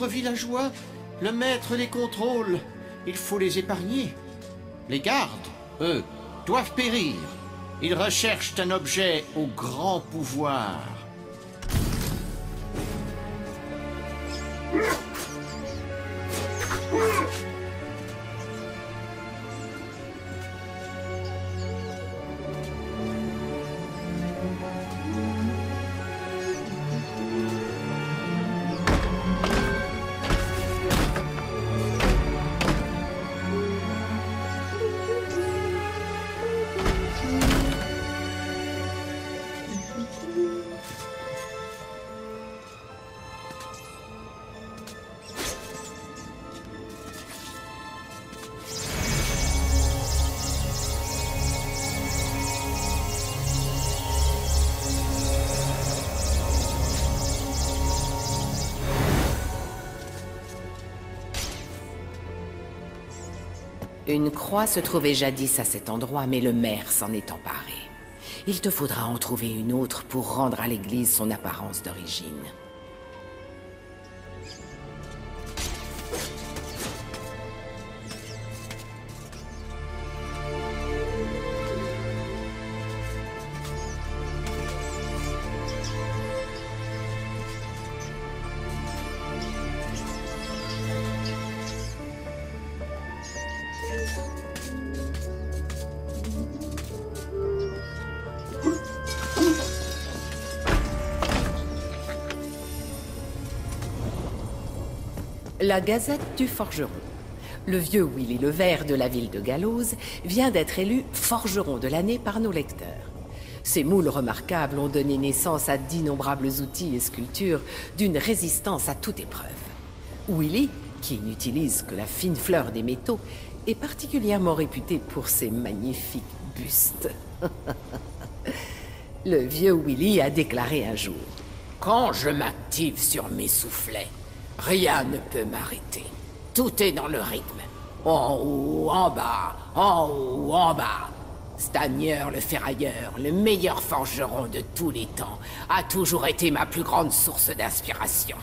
pauvres villageois, le maître les contrôle. Il faut les épargner. Les gardes, eux, doivent périr. Ils recherchent un objet au grand pouvoir. Une croix se trouvait jadis à cet endroit, mais le maire s'en est emparé. Il te faudra en trouver une autre pour rendre à l'église son apparence d'origine. La Gazette du Forgeron. Le vieux Willy Le Vert de la ville de Gallowmere vient d'être élu Forgeron de l'année par nos lecteurs. Ces moules remarquables ont donné naissance à d'innombrables outils et sculptures d'une résistance à toute épreuve. Willy, qui n'utilise que la fine fleur des métaux, est particulièrement réputé pour ses magnifiques bustes. Le vieux Willy a déclaré un jour « Quand je m'active sur mes soufflets, rien ne peut m'arrêter. Tout est dans le rythme. En haut, en bas, en haut, en bas. Stagnier le ferrailleur, le meilleur forgeron de tous les temps, a toujours été ma plus grande source d'inspiration. »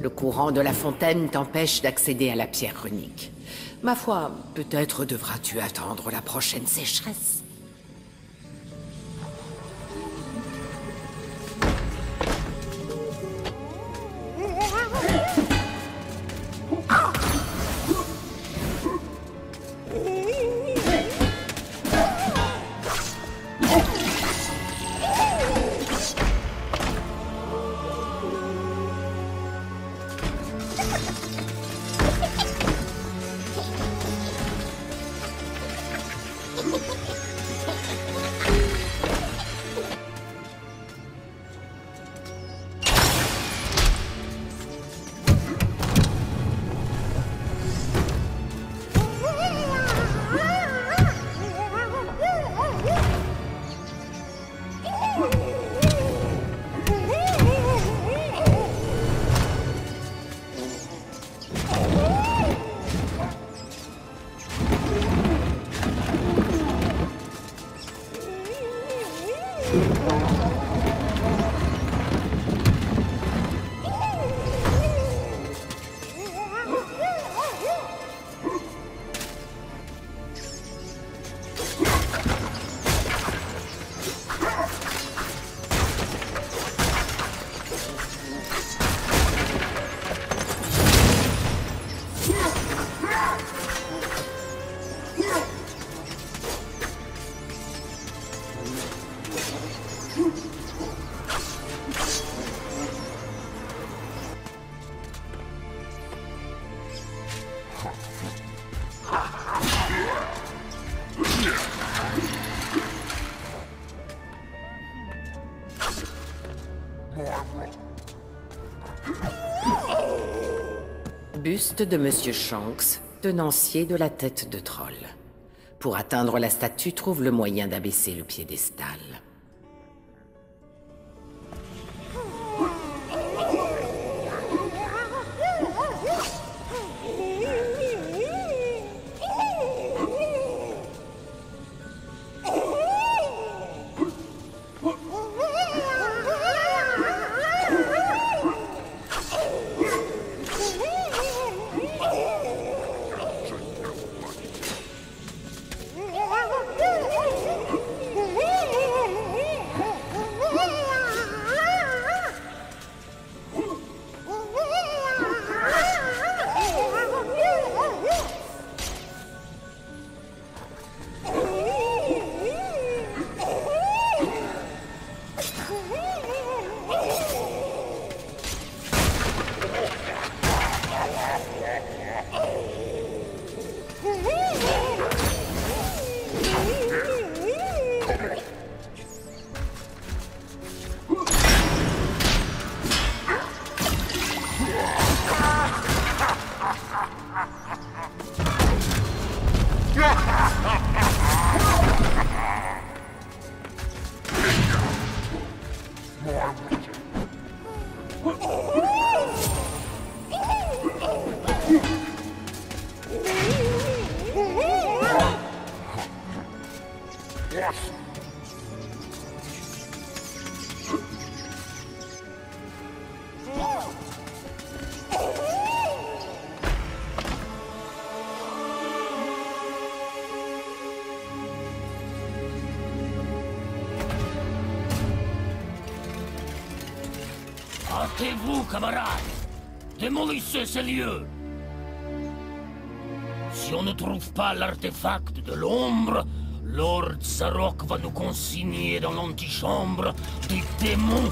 Le courant de la fontaine t'empêche d'accéder à la pierre runique. Ma foi, peut-être devras-tu attendre la prochaine sécheresse. Buste de Monsieur Shanks, tenancier de la tête de troll. Pour atteindre la statue, trouve le moyen d'abaisser le piédestal. Hâtez-vous, camarades! Démolissez ces lieux! Si on ne trouve pas l'artefact de l'ombre, Lord Zarok va nous consigner dans l'antichambre des démons!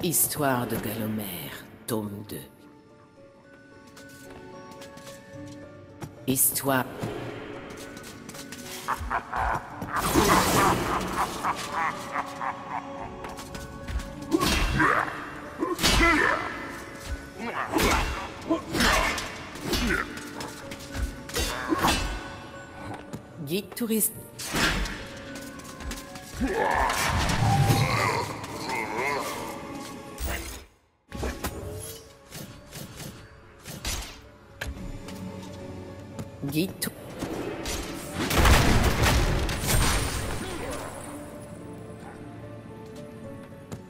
Histoire de Gallowmere, tome 2. Histoire... Guide touriste.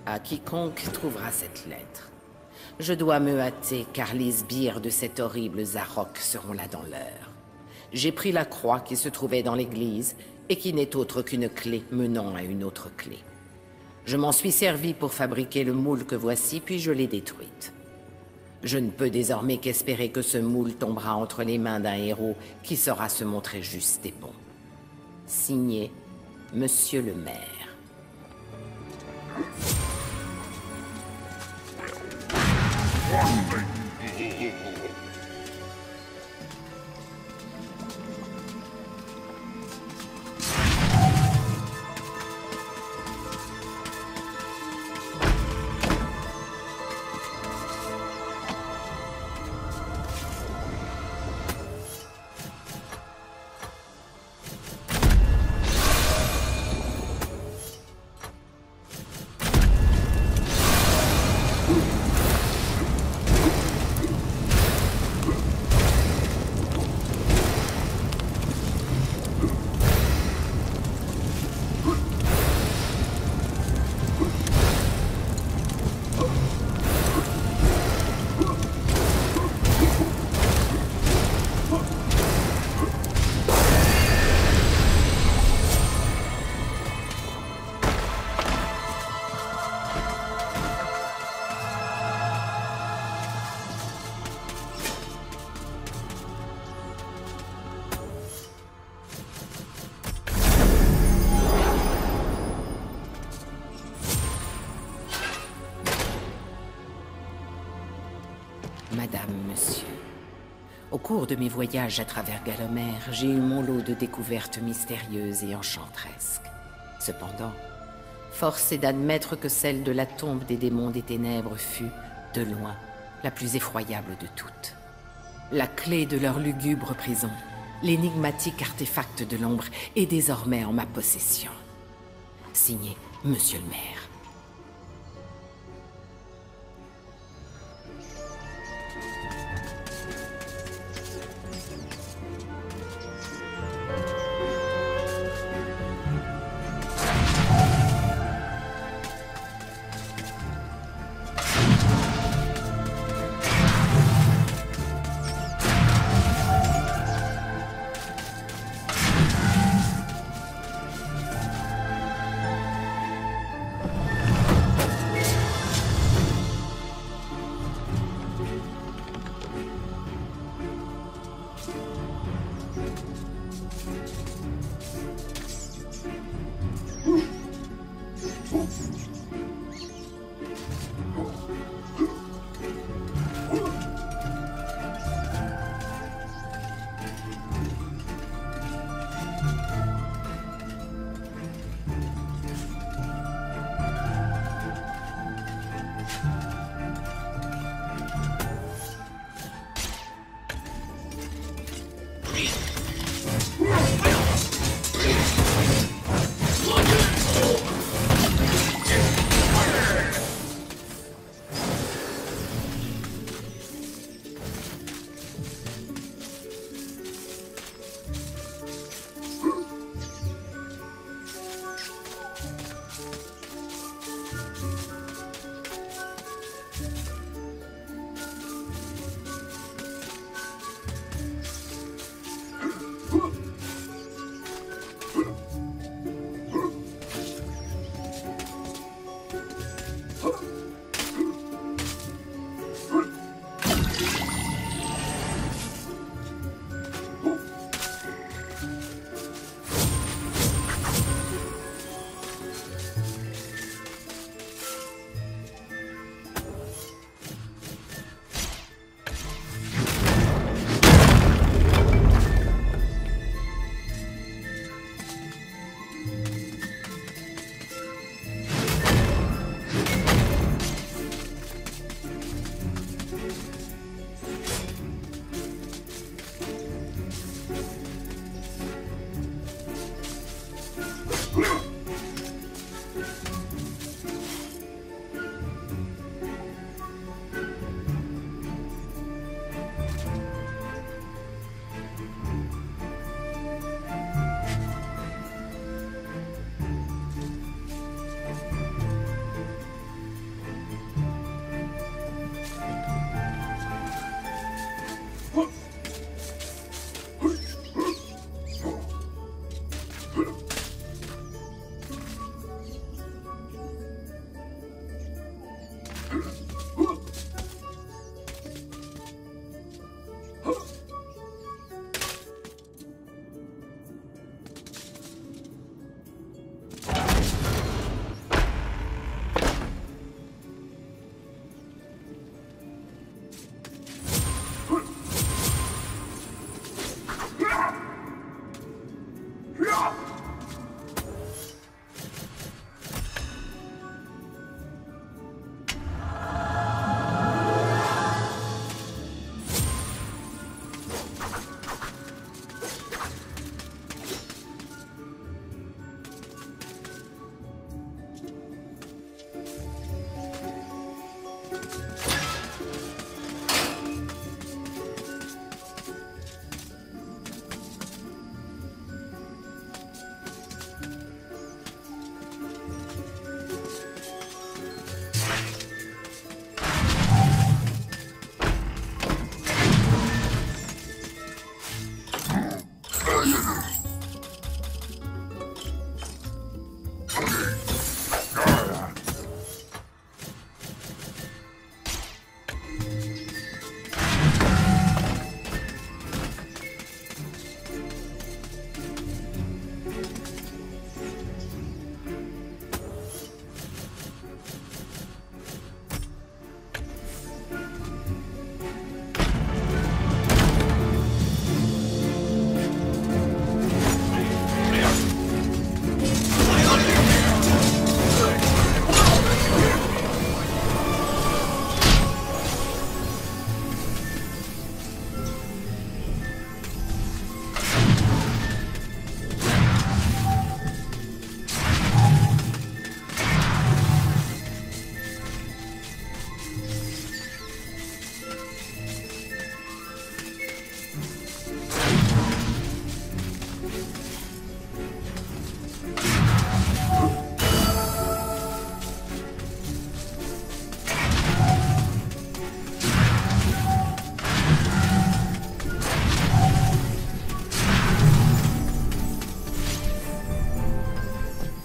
À quiconque trouvera cette lettre. Je dois me hâter car les sbires de cet horrible Zarok seront là dans l'heure. J'ai pris la croix qui se trouvait dans l'église et qui n'est autre qu'une clé menant à une autre clé. Je m'en suis servi pour fabriquer le moule que voici puis je l'ai détruite. Je ne peux désormais qu'espérer que ce moule tombera entre les mains d'un héros qui saura se montrer juste et bon. Signé, Monsieur le maire. cours de mes voyages à travers Gallowmere, j'ai eu mon lot de découvertes mystérieuses et enchantresques. Cependant, force est d'admettre que celle de la tombe des démons des ténèbres fut, de loin, la plus effroyable de toutes. La clé de leur lugubre prison, l'énigmatique artefact de l'ombre, est désormais en ma possession. Signé, Monsieur le maire.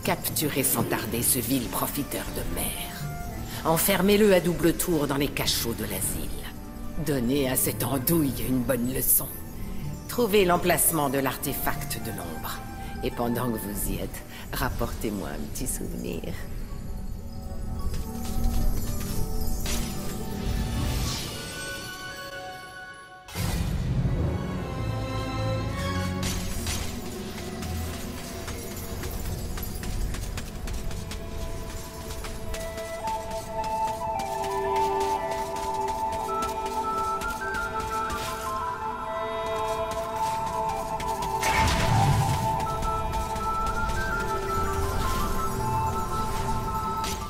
Capturez sans tarder ce vil profiteur de mer. Enfermez-le à double tour dans les cachots de l'asile. Donnez à cette andouille une bonne leçon. Trouvez l'emplacement de l'artefact de l'ombre. Et pendant que vous y êtes, rapportez-moi un petit souvenir.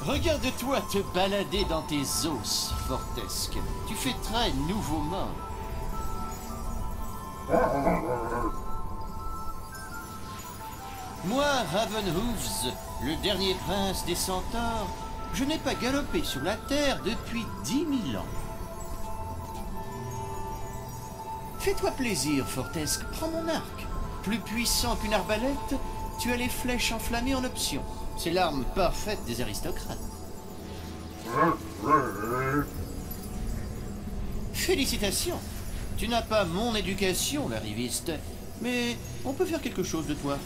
Regarde-toi te balader dans tes os, Fortesque. Tu fais très nouveau mort. Moi, Raven-Hooves, le dernier prince des centaures, je n'ai pas galopé sur la terre depuis 10 000 ans. Fais-toi plaisir, Fortesque, prends mon arc. Plus puissant qu'une arbalète, tu as les flèches enflammées en option. C'est l'arme parfaite des aristocrates. Félicitations! Tu n'as pas mon éducation, l'arriviste, mais on peut faire quelque chose de toi.